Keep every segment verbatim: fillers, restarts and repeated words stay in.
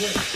Yes.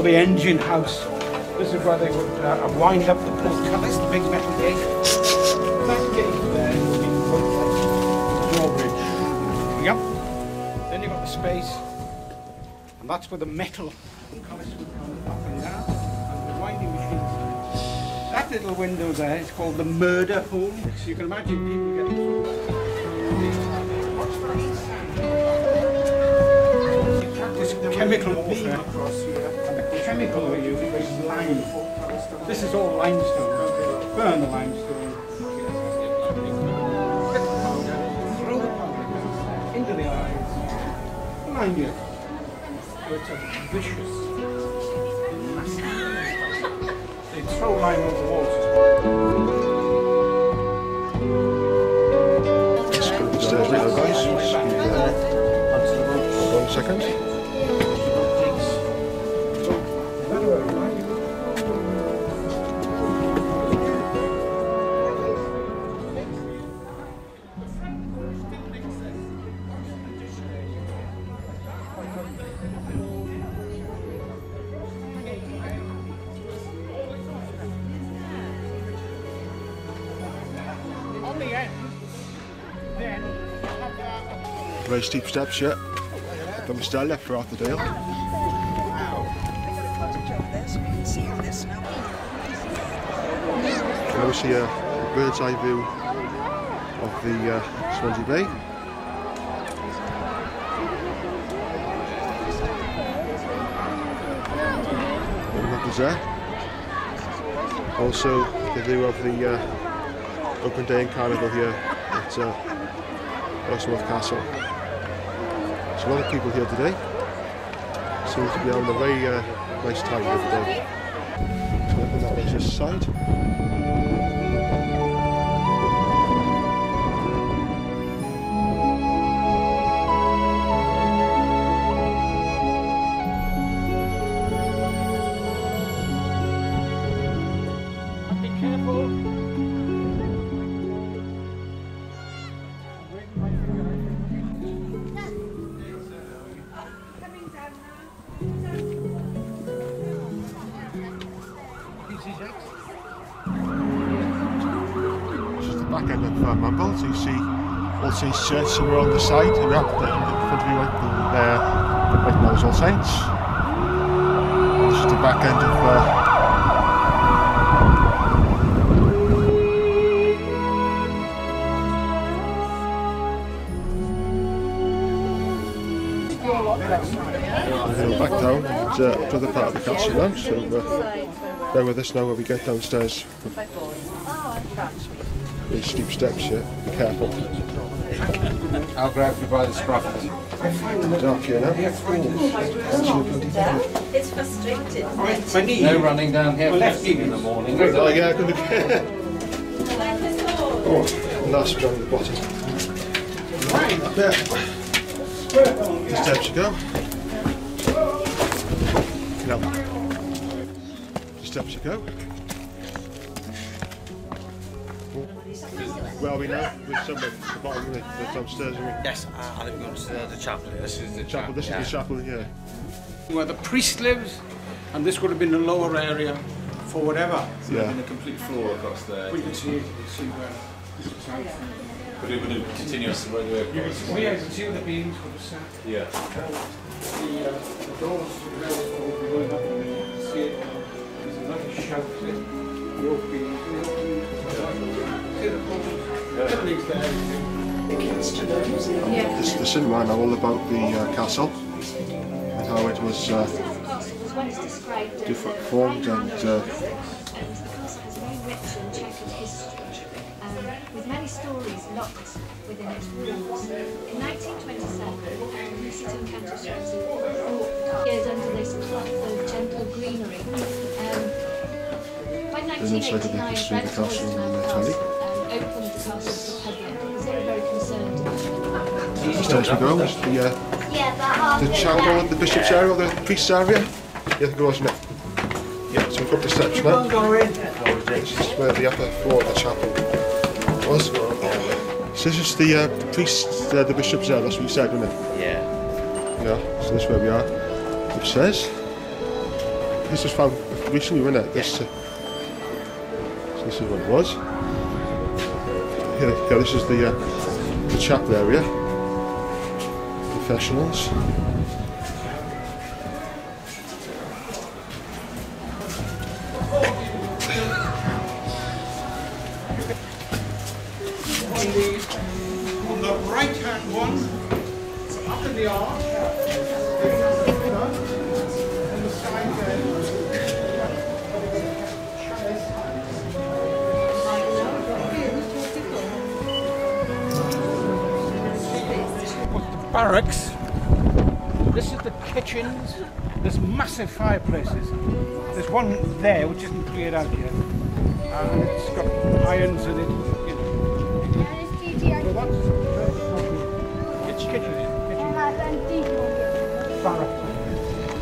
The engine house. This is where they would uh, wind up the portcullis, the big metal gate. That gate there would be the drawbridge. Yep. Then you've got the space, and that's where the metal That little window there is called the murder hole. So you can imagine people getting through that. You practice chemical warfare. And the chemical we use is lime. This is all limestone. Burn the limestone. Get the powder, throw the powder into the eyes. Lime it. So it's a vicious, nasty. They throw lime on the walls as well. Just go up the stairs now, guys. Hold on a second. Very steep steps, yeah. But we're still left throughout the dale. Now we see a, a bird's eye view of the uh, Swansea Bay. What there? Also, the view of the uh, open day and carnival here at uh, Oystermouth Castle. There's a lot of people here today. Seems to be having a very uh, nice time here today. So I think that was this side. Be careful. This is the back end of the Manville, so you see All Saints Church somewhere on the side, and that in front of you right there, right now is All Saints. This is the back end of uh, back down and, uh, to the part of the castle now, so uh, bear with us now when we get downstairs. These steep steps here, yeah. Be careful. I'll grab you by the scruff. Dark here now. It's frustrated. Right, my knee. No running down here well, left in the morning. Oh, yeah, good. Oh, and that's down the bottom. Right, up there. The steps you go. No. The steps to go. Well, we know there's somewhere at the bottom of the downstairs. Yes, I think we're going to the chapel. This is the chapel. This is the chapel here. Where the priest lives, and this would have been the lower area for whatever. So yeah. In a complete floor across there. We could see, we could see where this is. But it would have continuously where they were. We had to see the beams would have sat. Yeah. The, uh, the doors to the rest would be going up and you see it. There's another shout to it. The old beams, the old beams. See the bones. Everything's there. Everything. Yeah. This is the cinema now, all about the uh, castle and how it was uh, formed and uh, with many stories locked within its rules. In nineteen twenty-seven, the city and county of Swansea was geared under this cloth of gentle greenery. Um, by nineteen eighty-nine, Reds Oystermouth Castle um, opened the castle to the public because they were very concerned about it. The stage we go is the, uh, yeah, the chapel and the bishop's area, or the priest's area. Yeah, the go, isn't it? Yeah, so we've got the steps now. This is where the upper floor of the chapel. Was. So this is the, uh, the priest, uh, the bishop's there, that's what you said, wasn't it? Yeah. Yeah, so this is where we are upstairs. This was found recently, wasn't it? This, uh, so this is what it was. Here, yeah, this is the, uh, the chapel area. Professionals. On the right hand one, up in the arm, and the side goes. The barracks. This is the kitchens. There's massive fireplaces. There's one there which isn't cleared out yet. And it's got irons in it. You know. It's kitchen. Kitchen. Barracks.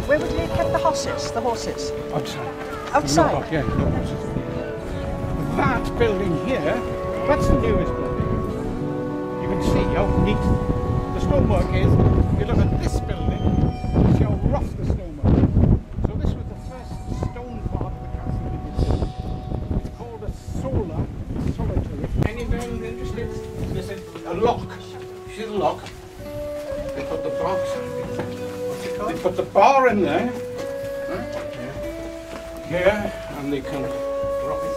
Where would they keep the horses? The horses? Outside. Outside? Yeah, no horses. That building here, that's the newest building. You can see how neat the stonework is. You look at this building, you see how rough the stonework is. So this was the first stone part of the castle that we built. It's called a solar, solitary. Anyone interested? There's a, a lock. See the lock? They put the box. They put the bar in there. Huh? Yeah, and they can drop it.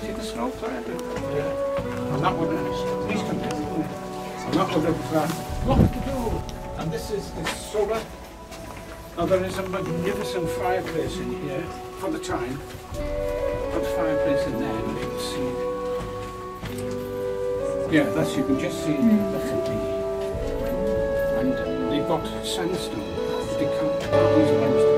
See the slope there? Yeah. And that would have, these can do it. And that would have uh, locked the door. And this is the solar. Now there is a magnificent fireplace in here for the time. Put the fireplace in there and you can see it. Yeah, that's, you can just see it. That's it. And they've got sandstone. They can't use limestone.